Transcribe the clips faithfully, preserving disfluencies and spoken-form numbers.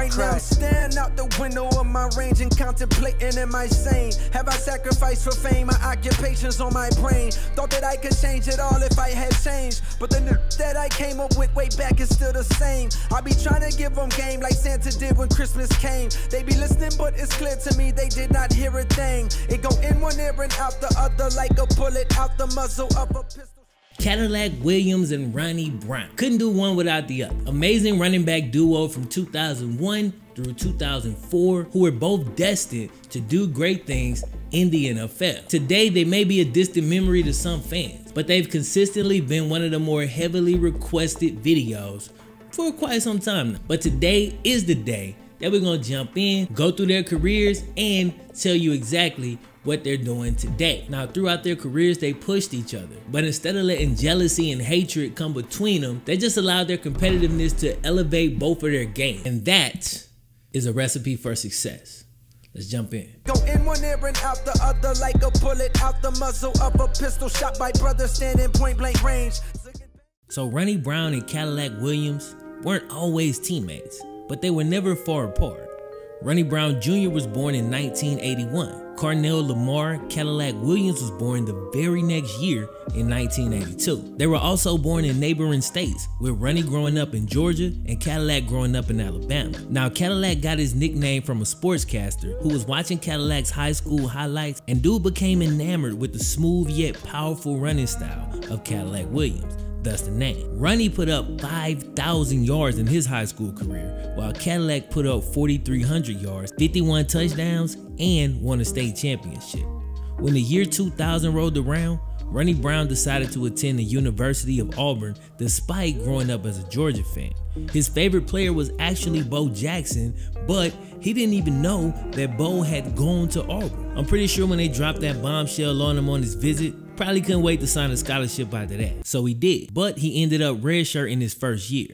Right now, staring out the window of my range and contemplating, am I sane? Have I sacrificed for fame? My occupation's on my brain. Thought that I could change it all if I had changed, but the n- that I came up with way back is still the same. I be trying to give them game like Santa did when Christmas came. They be listening, but it's clear to me they did not hear a thing. It go in one ear and out the other like a bullet out the muzzle of a pistol. Cadillac Williams and Ronnie Brown. Couldn't do one without the other. Amazing running back duo from two thousand one through two thousand four, who were both destined to do great things in the N F L. Today, they may be a distant memory to some fans, but they've consistently been one of the more heavily requested videos for quite some time now. But today is the day that we're gonna jump in, go through their careers, and tell you exactly what they're doing today. Now, throughout their careers, they pushed each other, but instead of letting jealousy and hatred come between them, they just allowed their competitiveness to elevate both of their game. And that is a recipe for success. Let's jump in. Go in one ear and out the other like a bullet out the muzzle of a pistol shot by brothers standing point blank range. So Ronnie Brown and Cadillac Williams weren't always teammates, but they were never far apart. Ronnie Brown Junior was born in nineteen eighty-one. Carnell Lamar Cadillac Williams was born the very next year in nineteen eighty-two. They were also born in neighboring states, with Ronnie growing up in Georgia and Cadillac growing up in Alabama. Now, Cadillac got his nickname from a sportscaster who was watching Cadillac's high school highlights, and dude became enamored with the smooth yet powerful running style of Cadillac Williams. Thus the name. Ronnie put up five thousand yards in his high school career, while Cadillac put up four thousand three hundred yards, fifty-one touchdowns, and won a state championship. When the year two thousand rolled around, Ronnie Brown decided to attend the University of Auburn despite growing up as a Georgia fan. His favorite player was actually Bo Jackson, but he didn't even know that Bo had gone to Auburn. I'm pretty sure when they dropped that bombshell on him on his visit, probably couldn't wait to sign a scholarship after that. So he did, but he ended up redshirting in his first year.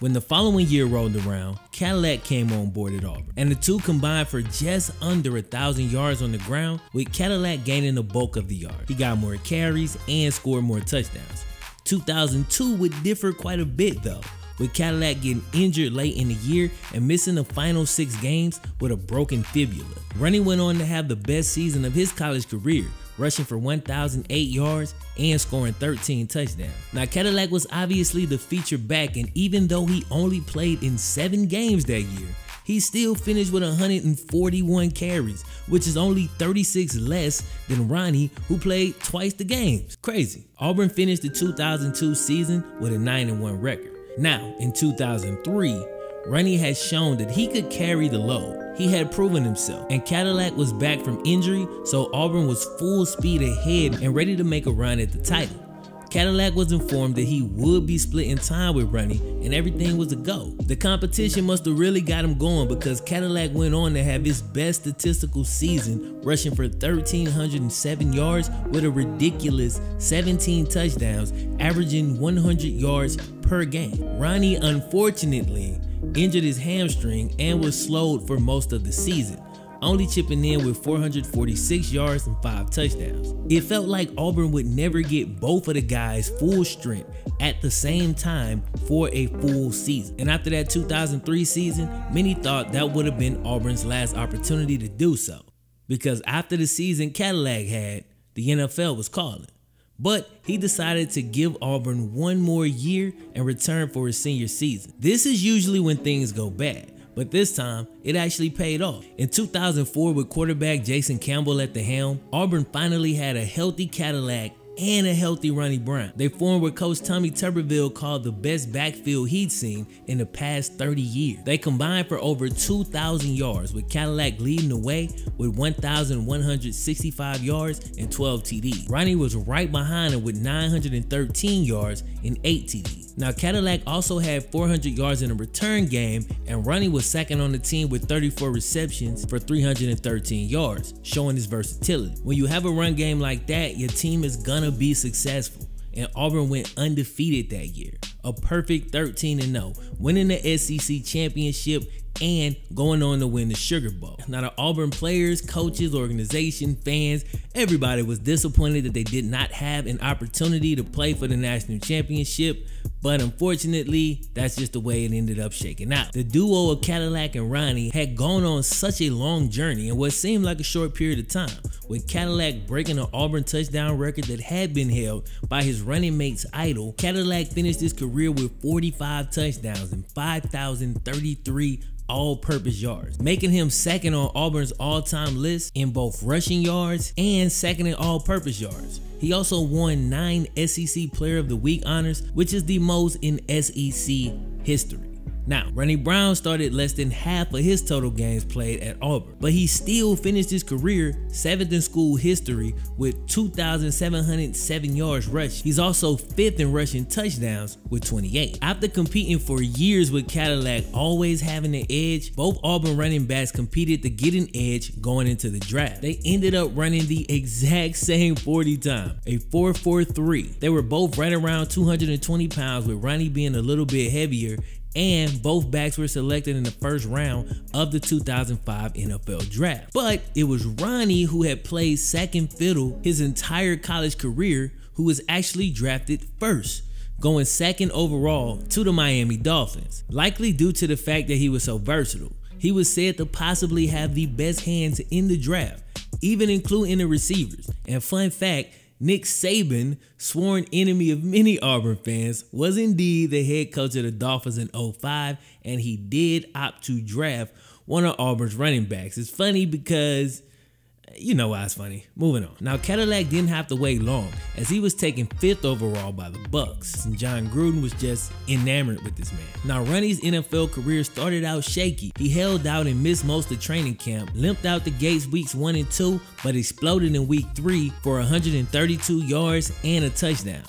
When the following year rolled around, Cadillac came on board at Auburn, and the two combined for just under a thousand yards on the ground, with Cadillac gaining the bulk of the yard. He got more carries and scored more touchdowns. two thousand two would differ quite a bit though, with Cadillac getting injured late in the year and missing the final six games with a broken fibula. Ronnie went on to have the best season of his college career, rushing for one thousand eight yards and scoring thirteen touchdowns. Now, Cadillac was obviously the feature back, and even though he only played in seven games that year, he still finished with one hundred forty-one carries, which is only thirty-six less than Ronnie, who played twice the games. Crazy. Auburn finished the two thousand two season with a nine and one record. Now, in two thousand three, Ronnie had shown that he could carry the load. He had proven himself, and Cadillac was back from injury, so Auburn was full speed ahead and ready to make a run at the title. Cadillac was informed that he would be splitting time with Ronnie, and everything was a go. The competition must have really got him going, because Cadillac went on to have his best statistical season, rushing for one thousand three hundred seven yards with a ridiculous seventeen touchdowns, averaging one hundred yards per game. Ronnie, unfortunately, injured his hamstring and was slowed for most of the season, only chipping in with four hundred forty-six yards and five touchdowns. It felt like Auburn would never get both of the guys full strength at the same time for a full season. And after that two thousand three season, many thought that would have been Auburn's last opportunity to do so, because after the season Cadillac had, the N F L was calling. But he decided to give Auburn one more year and return for his senior season. This is usually when things go bad, but this time, it actually paid off. In two thousand four, with quarterback Jason Campbell at the helm, Auburn finally had a healthy Cadillac and a healthy Ronnie Brown. They formed what Coach Tommy Tuberville called the best backfield he'd seen in the past thirty years. They combined for over two thousand yards, with Cadillac leading the way with one thousand one hundred sixty-five yards and twelve T Ds. Ronnie was right behind him with nine hundred thirteen yards and eight T Ds. Now, Cadillac also had four hundred yards in a return game, and Ronnie was second on the team with thirty-four receptions for three hundred thirteen yards, showing his versatility. When you have a run game like that, your team is gonna be successful, and Auburn went undefeated that year, a perfect thirteen and oh, winning the S E C championship and going on to win the Sugar Bowl. Now, the Auburn players, coaches, organization, fans, everybody was disappointed that they did not have an opportunity to play for the national championship, But unfortunately, that's just the way it ended up shaking out. The duo of Cadillac and Ronnie had gone on such a long journey in what seemed like a short period of time, with Cadillac breaking an Auburn touchdown record that had been held by his running mate's idol. Cadillac finished his career with forty-five touchdowns and five thousand thirty-three all-purpose yards, making him second on Auburn's all-time list in both rushing yards and second in all-purpose yards. He also won nine S E C Player of the Week honors, which is the most in S E C history. Now, Ronnie Brown started less than half of his total games played at Auburn, but he still finished his career seventh in school history with two thousand seven hundred seven yards rushed. He's also fifth in rushing touchdowns with twenty-eight. After competing for years with Cadillac always having an edge, both Auburn running backs competed to get an edge going into the draft. They ended up running the exact same forty time, a four four three. They were both right around two hundred twenty pounds, with Ronnie being a little bit heavier, and both backs were selected in the first round of the two thousand five N F L draft. But it was Ronnie who had played second fiddle his entire college career who was actually drafted first, going second overall to the Miami Dolphins, likely due to the fact that he was so versatile. He was said to possibly have the best hands in the draft, even including the receivers. And fun fact, Nick Saban, sworn enemy of many Auburn fans, was indeed the head coach of the Dolphins in oh five, and he did opt to draft one of Auburn's running backs. It's funny because, you know why it's funny. Moving on. Now, Cadillac didn't have to wait long, as he was taken fifth overall by the Bucks, and John Gruden was just enamored with this man. Now, Ronnie's N F L career started out shaky. He held out and missed most of training camp, limped out the gates weeks one and two, but exploded in week three for one hundred thirty-two yards and a touchdown.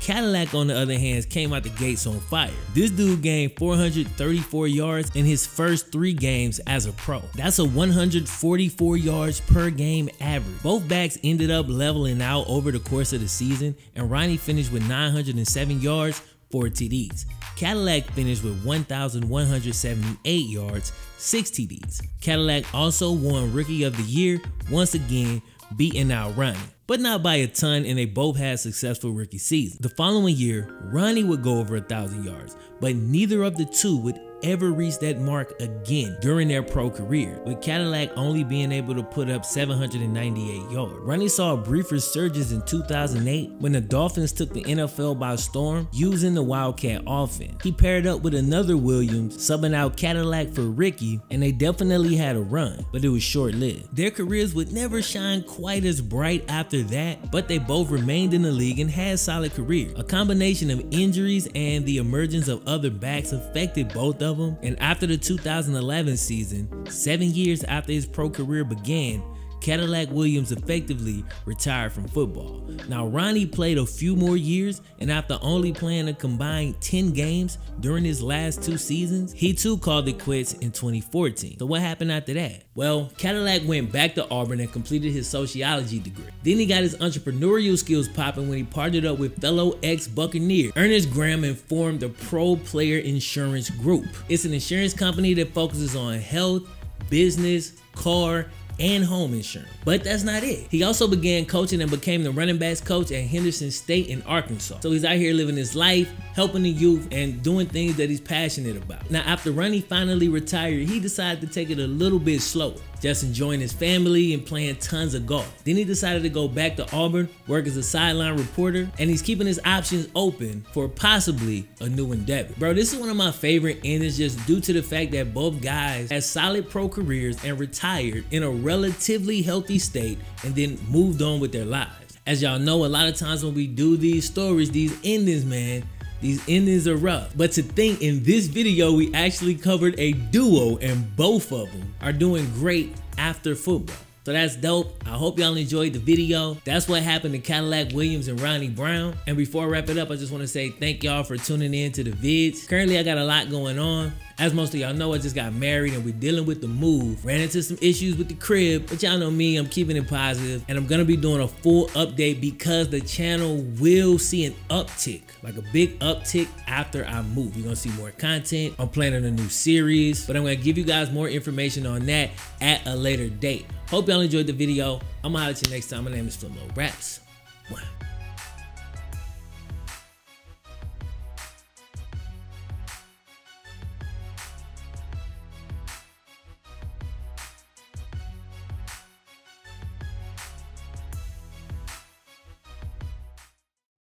Cadillac, on the other hand, came out the gates on fire. This dude gained four hundred thirty-four yards in his first three games as a pro. That's a one hundred forty-four yards per game average. Both backs ended up leveling out over the course of the season, and Ronnie finished with nine hundred seven yards, four T Ds. Cadillac finished with one thousand one hundred seventy-eight yards, six T Ds. Cadillac also won Rookie of the Year, once again beating out Ronnie, but not by a ton, and they both had successful rookie seasons. The following year, Ronnie would go over one thousand yards, but neither of the two would ever reach that mark again during their pro career, with Cadillac only being able to put up seven hundred ninety-eight yards. Ronnie saw a brief resurgence in two thousand eight when the Dolphins took the N F L by storm using the Wildcat offense. He paired up with another Williams, subbing out Cadillac for Ricky, and they definitely had a run, but it was short-lived. Their careers would never shine quite as bright after that, but they both remained in the league and had solid careers. A combination of injuries and the emergence of other backs affected both of them, and after the two thousand eleven season, seven years after his pro career began, Cadillac Williams effectively retired from football. Now, Ronnie played a few more years, and after only playing a combined ten games during his last two seasons, he too called it quits in twenty fourteen. So what happened after that? Well, Cadillac went back to Auburn and completed his sociology degree. Then he got his entrepreneurial skills popping when he partnered up with fellow ex-Buccaneer Ernest Graham and formed the Pro Player Insurance Group. It's an insurance company that focuses on health, business, car, and home insurance. But that's not it. He also began coaching and became the running backs coach at Henderson State in Arkansas. So he's out here living his life, helping the youth, and doing things that he's passionate about. Now, after Ronnie finally retired, he decided to take it a little bit slower, just enjoying his family and playing tons of golf. Then he decided to go back to Auburn, work as a sideline reporter, and he's keeping his options open for possibly a new endeavor. Bro, this is one of my favorite endings, just due to the fact that both guys had solid pro careers and retired in a relatively healthy state, and then moved on with their lives. As y'all know, a lot of times when we do these stories, these endings, man, these endings are rough. But to think, in this video, we actually covered a duo, and both of them are doing great after football. So that's dope. I hope y'all enjoyed the video. That's what happened to Cadillac Williams and Ronnie Brown. And before I wrap it up, I just want to say thank y'all for tuning in to the vids. Currently, I got a lot going on. As most of y'all know, I just got married and we're dealing with the move. Ran into some issues with the crib, but y'all know me, I'm keeping it positive. And I'm going to be doing a full update because the channel will see an uptick, like a big uptick after I move. You're going to see more content. I'm planning a new series, but I'm going to give you guys more information on that at a later date. Hope y'all enjoyed the video. I'm gonna holler at you next time. My name is FlemLo Raps.